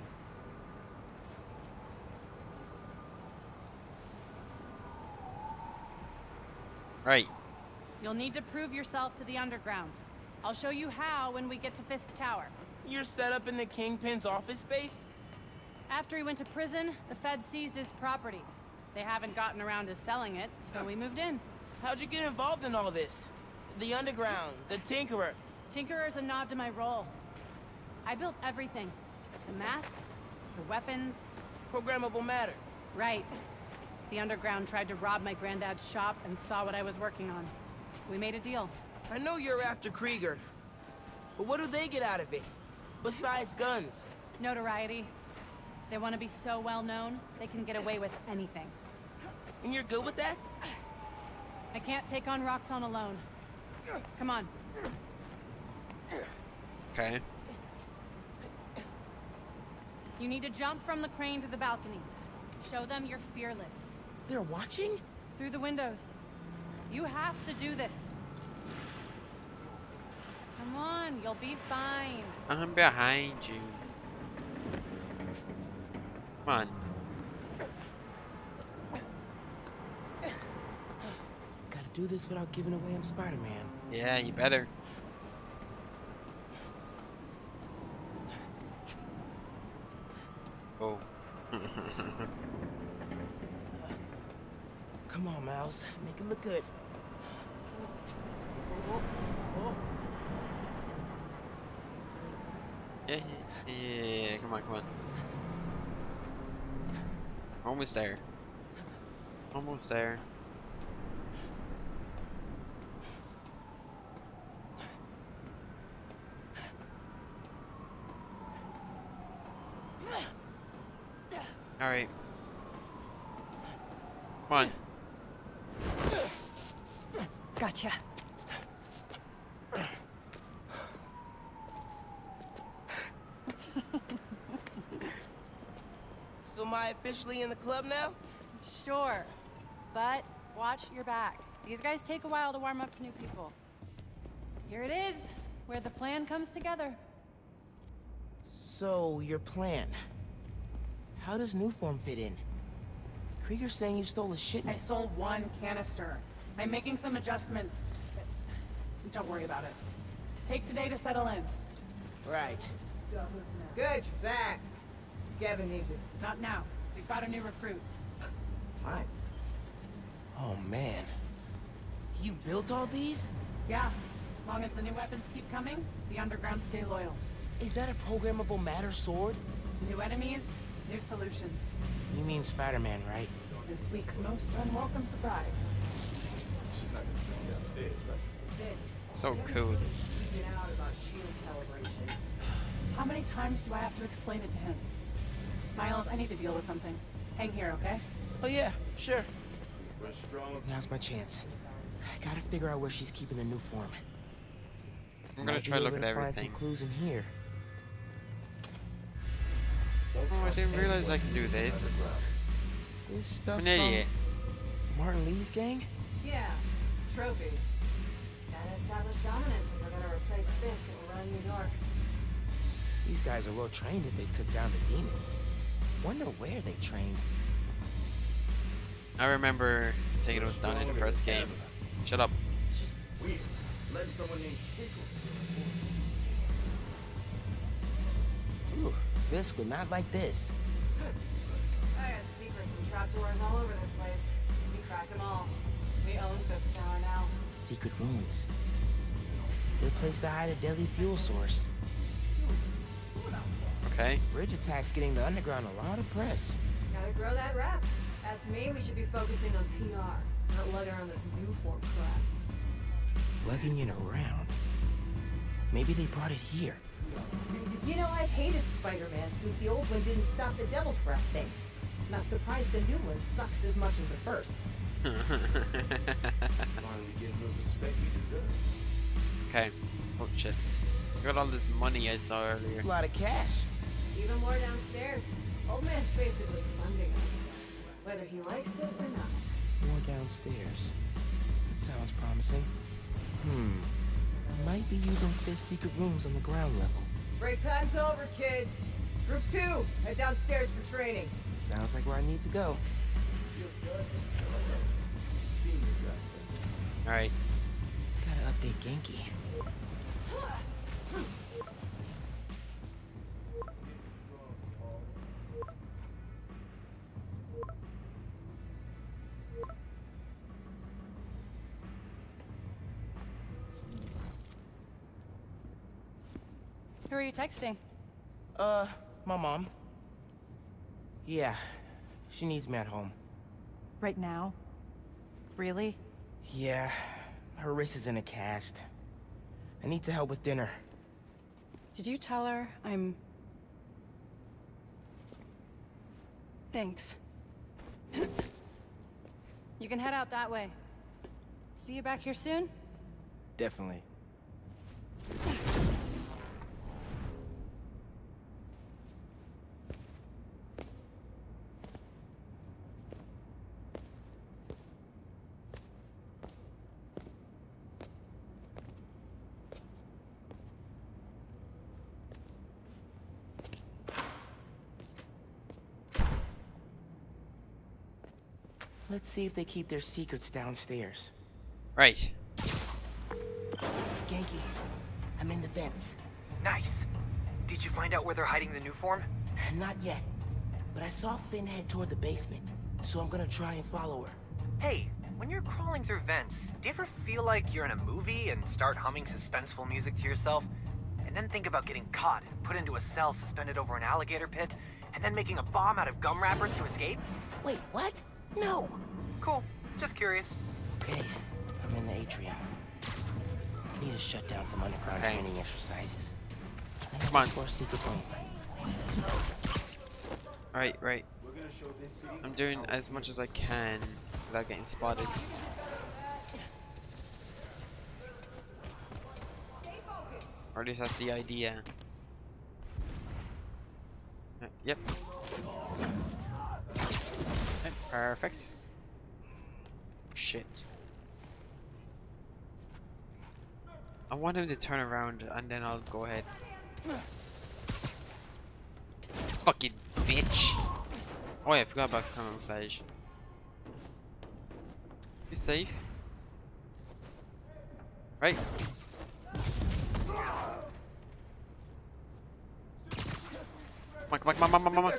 Right. You'll need to prove yourself to the Underground. I'll show you how when we get to Fisk Tower. You're set up in the Kingpin's office space? After he went to prison, the feds seized his property. They haven't gotten around to selling it, so we moved in. How'd you get involved in all this? The Underground, the Tinkerer. Tinkerer's a nod to my role. I built everything. The masks, the weapons. Programmable matter. Right. The Underground tried to rob my granddad's shop and saw what I was working on. We made a deal. I know you're after Krieger, but what do they get out of it? Besides guns? Notoriety. They want to be so well known, they can get away with anything. And you're good with that? I can't take on Roxxon alone. Come on. Okay. You need to jump from the crane to the balcony. Show them you're fearless. They're watching? Through the windows. You have to do this. Come on, you'll be fine. I'm behind you. Come on. Gotta do this without giving away I'm Spider-Man. Yeah, you better. Oh. Come on, Miles. Make it look good. Yeah, come on, come on. Almost there. Almost there. All right. Come on. Gotcha. So am I officially in the club now? Sure. But watch your back. These guys take a while to warm up to new people. Here it is, where the plan comes together. So your plan. How does Newform fit in? Krieger's saying you stole a shit. I stole one canister. I'm making some adjustments. Don't worry about it. Take today to settle in. Right. Good, you're back. Gavin needs it. Not now. We've got a new recruit. Fine. Oh man. You built all these? Yeah. As long as the new weapons keep coming, the Underground stay loyal. Is that a programmable matter sword? New enemies? New solutions. You mean Spider-Man, right? This week's most unwelcome surprise. She's not gonna show me on stage, right? So cool. How many times do I have to explain it to him? Miles, I need to deal with something. Hang here, okay? Oh yeah, sure. Now's my chance. I gotta figure out where she's keeping the Newform. I'm gonna try looking at everything. Find some clues in here. Oh, I didn't realize I could do this. This stuff I'm an idiot. Martin Lee's gang? Yeah. Trophies. Gotta establish dominance if we're gonna replace Fisk and run New York. These guys are well trained if they took down the demons. Wonder where they trained. I remember Tinkerer down in the first game. Shut up. It's just weird. Let someone named Tinkerer. Ooh. Fisk would not like this. I had secrets and trapdoors all over this place. We cracked them all. We own Fisk Tower now. Secret rooms. Good place to hide a deadly fuel source. Okay. Bridge attacks getting the Underground a lot of press. Gotta grow that rap. As me, we should be focusing on PR, not lugging around this Newform crap. Lugging it around? Maybe they brought it here. You know, I've hated Spider-Man since the old one didn't stop the Devil's Breath thing. Not surprised the new one sucks as much as the first. Okay. Oh shit. I got all this money I saw earlier. It's a lot of cash. Even more downstairs. Old man's basically funding us, whether he likes it or not. More downstairs. That sounds promising. Hmm. might be using Fisk's secret rooms on the ground level. Break time's over, kids. Group 2, head downstairs for training. Sounds like where I need to go. Feels good. You've seen this guy. All right. Gotta update Genki. Who are you texting? My mom. Yeah, she needs me at home. Right now? Really? Yeah, her wrist is in a cast. I need to help with dinner. Did you tell her I'm... Thanks. You can head out that way. See you back here soon? Definitely. Let's see if they keep their secrets downstairs. Right. Genki, I'm in the vents. Nice. Did you find out where they're hiding the Newform? Not yet, but I saw Finn head toward the basement, so I'm gonna try and follow her. Hey, when you're crawling through vents, do you ever feel like you're in a movie and start humming suspenseful music to yourself? And then think about getting caught and put into a cell suspended over an alligator pit, and then making a bomb out of gum wrappers to escape? Wait, what? No. Cool. Just curious. Okay, I'm in the atrium. I need to shut down some underground training exercises. Come on. Alright, right. I'm doing as much as I can without getting spotted. Or at least that's the idea. Yep. Perfect. Shit. I want him to turn around and then I'll go ahead. Fucking bitch. Oh yeah, I forgot about camouflage. Be safe. Right. Come on, come on, come on, come on, come on.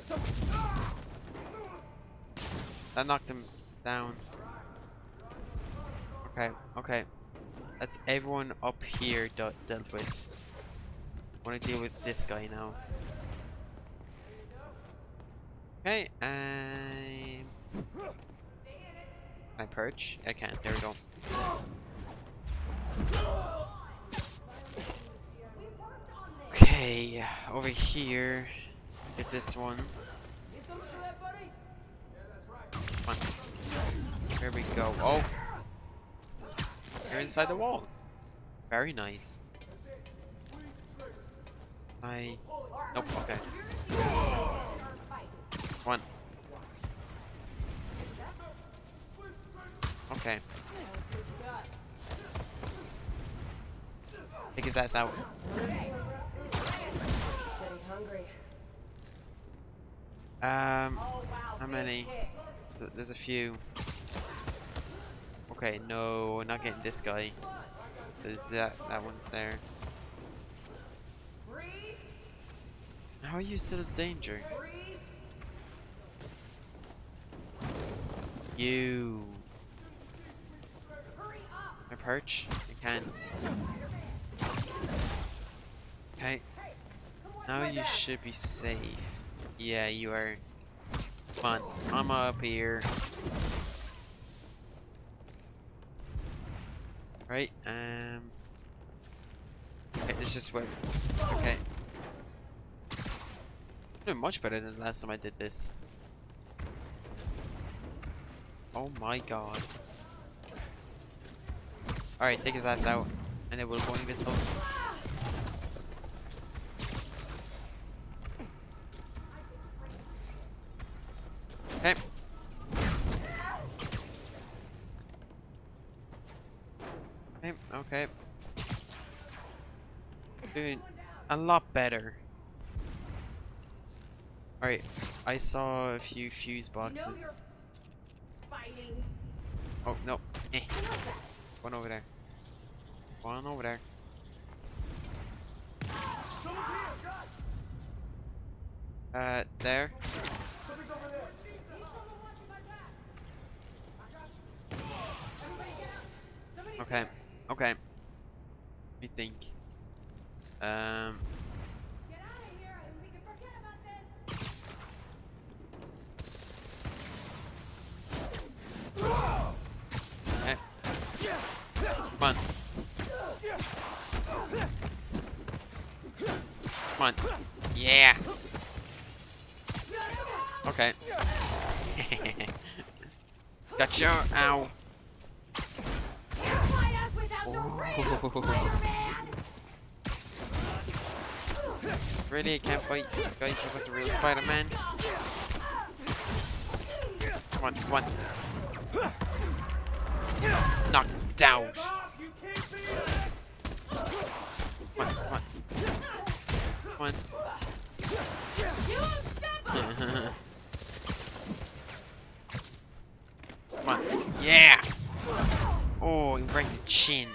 That knocked him down. Okay, okay. That's everyone up here dealt with. I want to deal with this guy now. Okay, and... Can I perch? I can't. There we go. Okay, over here. Get this one. Come on. There we go. Oh, you're inside the wall. Very nice. I. Nope. Okay. Come on. Okay. Take his ass out. How many? There's a few. Okay, no, not getting this guy. There's that one's there. How are you still in danger? You. A perch? I can. Okay. Now you should be safe. Yeah, you are. Come on, I'm up here. Right, okay, let's just wait. Okay. I'm doing much better than the last time I did this. Oh my god. Alright, take his ass out, and it will go invisible. Okay. Okay, okay. doing a lot better. Alright, I saw a few fuse boxes. Oh, no. Eh. One over there. One over there. There. Okay, okay. Let me think. Get out of here and we can forget about this. Okay. Come on. Come on. Yeah. Okay. Gotcha. Ow. Really, I can't fight you guys without the real Spider-Man. Come on, come on. Knocked out. Come on, come on. Come on. Come on. Yeah! Oh, he rang the chin.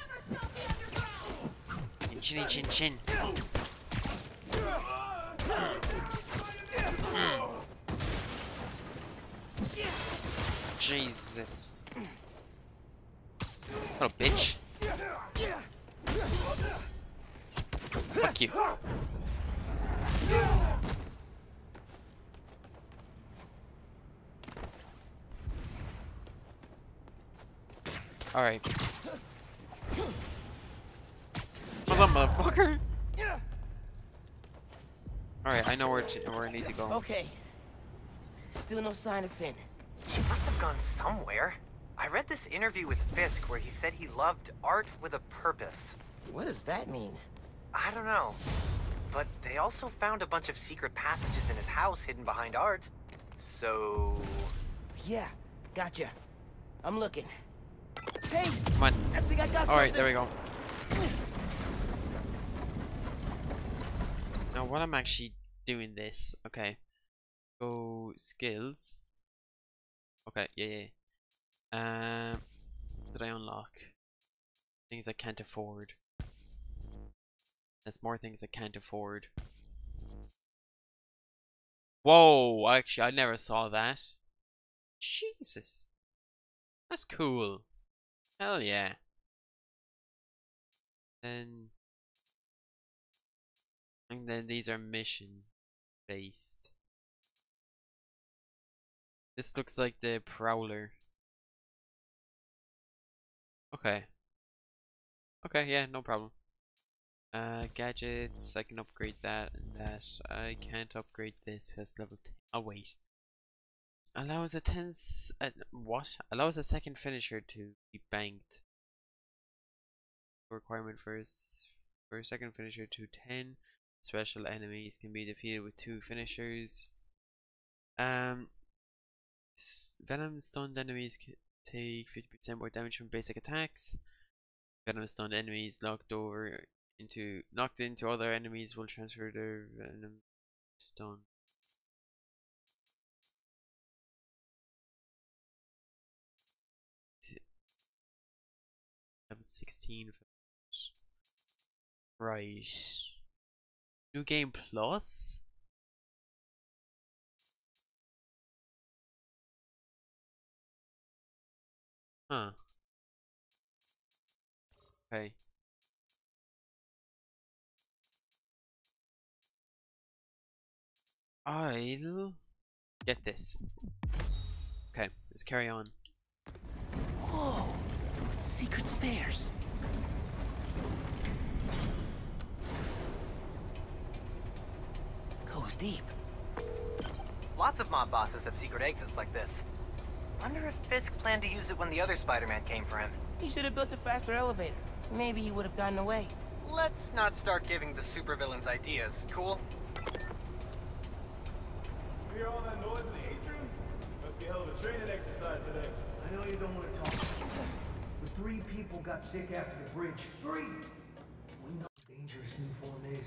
Chinny chin chin. Jesus. Little bitch. Fuck you. Alright. Motherfucker. Alright, I know where I need to go. Okay. Still no sign of Finn. He must have gone somewhere. I read this interview with Fisk where he said he loved art with a purpose. What does that mean? I don't know. But they also found a bunch of secret passages in his house hidden behind art. So... yeah, gotcha. I'm looking. Hey! Come on. I think I got Alright, there we go. Now, while I'm actually doing this, okay, go skills. Okay, yeah, yeah. What did I unlock? Things I can't afford. That's more things I can't afford. Whoa, actually, I never saw that. Jesus. That's cool. Hell yeah. And then these are mission based. This looks like the Prowler. Okay. Okay, yeah, no problem. Gadgets, I can upgrade that and that. I can't upgrade this because level 10. Oh wait. Allows a tense what? Allows a second finisher to be banked. Requirement for a second finisher to 10. Special enemies can be defeated with 2 finishers. Venom stunned enemies can take 50% more damage from basic attacks. Venom stunned enemies knocked into other enemies will transfer their venom stun. Level 16. Right. New game plus? Huh. Okay. I'll get this. Okay, let's carry on. Whoa! Secret stairs! Deep. Lots of mob bosses have secret exits like this. Wonder if Fisk planned to use it when the other Spider-Man came for him. He should have built a faster elevator. Maybe he would have gotten away. Let's not start giving the supervillains ideas, cool? You hear all that noise in the atrium? Must be hell of a training exercise today. I know you don't want to talk. The 3 people got sick after the bridge. 3! We know dangerous Newform is.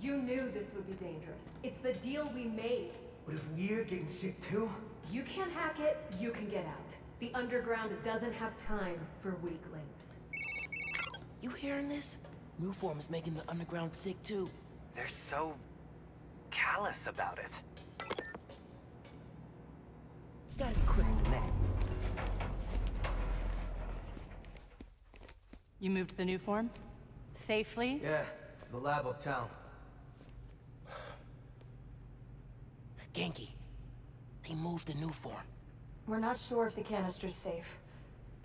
You knew this would be dangerous. It's the deal we made. But if we're getting sick too? You can't hack it, you can get out. The Underground doesn't have time for weak links. You hearing this? Newform is making the Underground sick too. They're so callous about it. Gotta be quicker than that. You moved the Newform? Safely? Yeah, to the lab uptown. Genki, they moved the Newform. We're not sure if the canister's safe.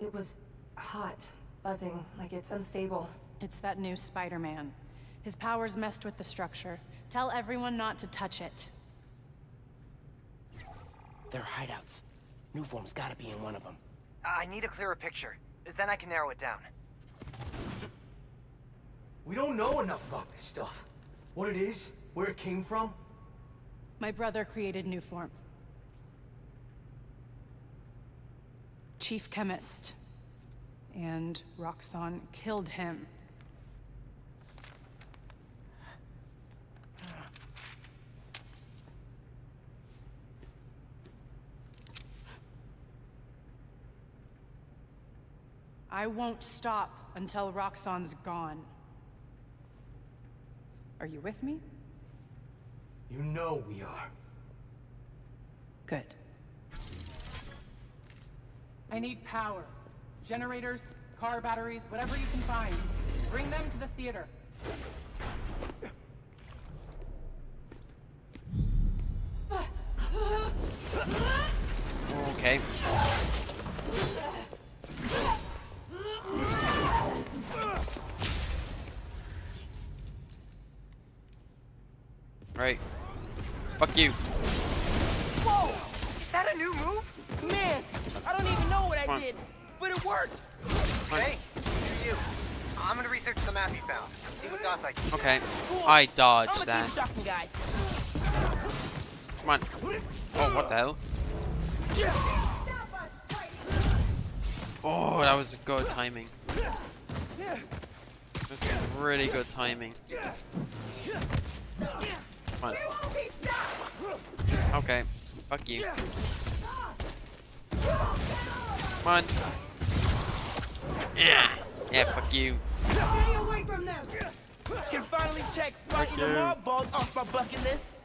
It was hot, buzzing, like it's unstable. It's that new Spider-Man. His powers messed with the structure. Tell everyone not to touch it. They're hideouts. Newform's gotta be in one of them. I need a clearer picture. Then I can narrow it down. We don't know enough about this stuff. What it is, where it came from. My brother created Newform. Chief Chemist. And Roxxon killed him. I won't stop until Roxxon's gone. Are you with me? You know we are. Good. I need power. Generators, car batteries, whatever you can find. Bring them to the theater. Okay. Right. Fuck you. Whoa! Is that a new move? Man, I don't even know what I did, but it worked! Okay, you. I'm gonna research the map you found. See what dots I can. Okay. Cool. I dodged that. Shocking, guys. Come on. Oh, what the hell? Oh, that was good timing. That was really good timing. Come on. Okay. Fuck you. Come on. Yeah. Yeah, fuck you. Stay away from them. Can finally check fighting the mob balls off my bucket list.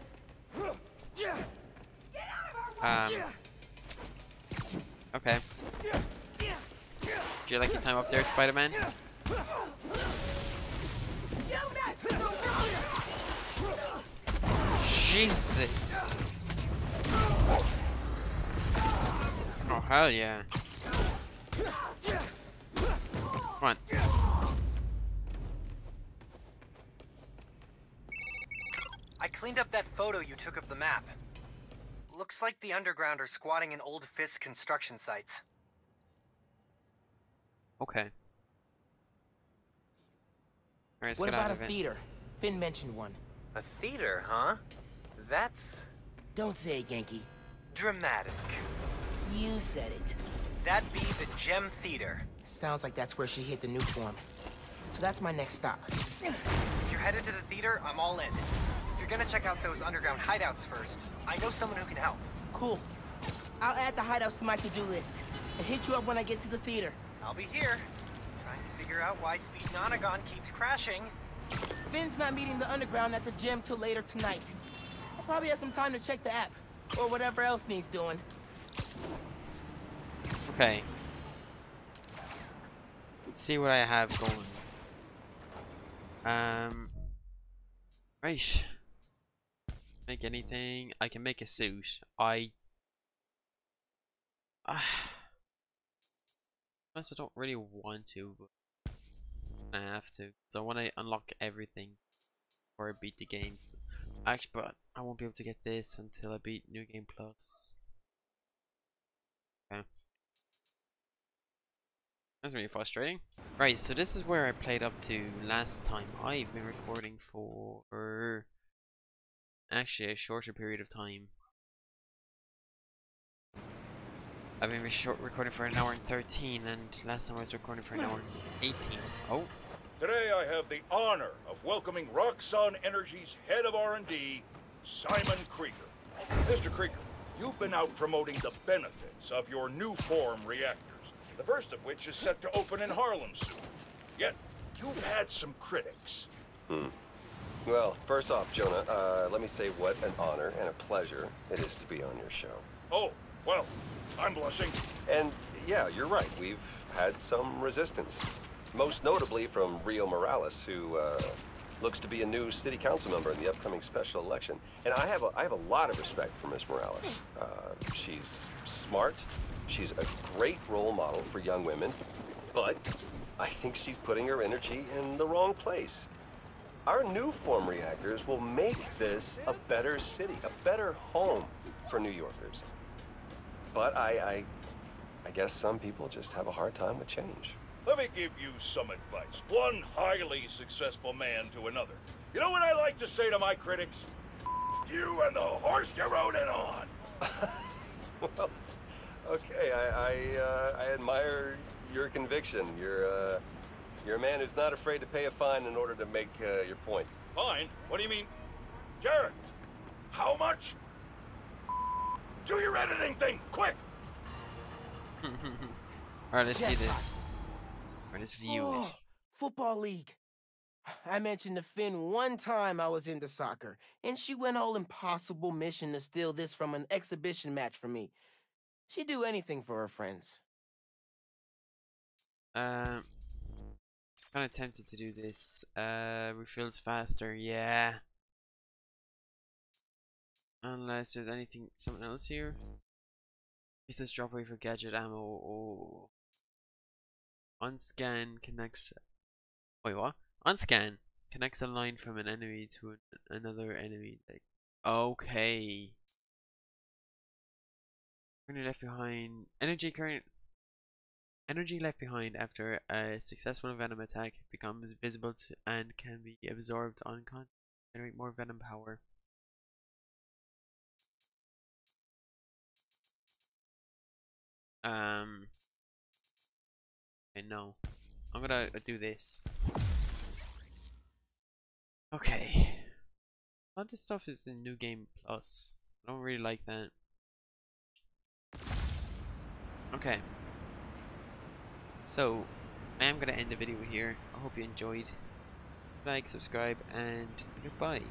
Get out of our way. Okay. Do you like your time up there, Spider-Man? Jesus! Oh, hell yeah. Come on. I cleaned up that photo you took of the map. Looks like the Underground are squatting in old Fisk construction sites. Okay. Alright, what about a theater? Finn mentioned one. A theater, huh? That's... Don't say it, Genki. Dramatic. You said it. That'd be the Gem Theater. Sounds like that's where she hit the Newform. So that's my next stop. If you're headed to the theater, I'm all in. If you're gonna check out those Underground hideouts first, I know someone who can help. Cool. I'll add the hideouts to my to-do list. And hit you up when I get to the theater. I'll be here. Trying to figure out why Speed Nonagon keeps crashing. Finn's not meeting the Underground at the gym till later tonight. Probably have some time to check the app, or whatever else needs doing. Okay. Let's see what I have going. Right. Make anything. I can make a suit. Unless I don't really want to, but I have to. So when I unlock everything, before I beat the games. Actually, but I won't be able to get this until I beat New Game Plus. Okay. That's really frustrating. Right, so this is where I played up to last time. I've been recording for... actually, a shorter period of time. I've been recording for an hour and 13, and last time I was recording for an hour and 18. Oh. Today I have the honor of welcoming Roxxon Energy's head of R&D, Simon Krieger. Mr. Krieger, you've been out promoting the benefits of your Newform reactors, the first of which is set to open in Harlem soon. Yet, you've had some critics. Well, first off, Jonah, let me say what an honor and a pleasure it is to be on your show. Oh, well, I'm blushing. And yeah, you're right. We've had some resistance, most notably from Rio Morales, who looks to be a new city council member in the upcoming special election. And I have a lot of respect for Miss Morales. She's smart. She's a great role model for young women, but I think she's putting her energy in the wrong place. Our Newform reactors will make this a better city, a better home for New Yorkers. But I guess some people just have a hard time with change. Let me give you some advice. One highly successful man to another. You know what I like to say to my critics? You and the horse you rode it on. Well, okay, I admire your conviction. You're a man who's not afraid to pay a fine in order to make your point. Fine? What do you mean? Jared, how much? Do your editing thing, quick! Alright, let's see this. Let's view it. Football league. I mentioned to Finn one time I was into soccer, and she went all impossible mission to steal this from an exhibition match for me. She'd do anything for her friends. Kind of tempted to do this. Refills faster, yeah. Unless there's anything, something else here. It says drop away for gadget ammo. Oh. Unscan connects. Wait, what? Unscan connects a line from an enemy to another enemy. Like, okay. Currently left behind. Energy left behind after a successful venom attack becomes visible and can be absorbed on contact to generate more venom power. Okay, no. I'm gonna do this. Okay. A lot of this stuff is in New Game Plus. I don't really like that. Okay. So, I am going to end the video here. I hope you enjoyed. Like, subscribe, and goodbye.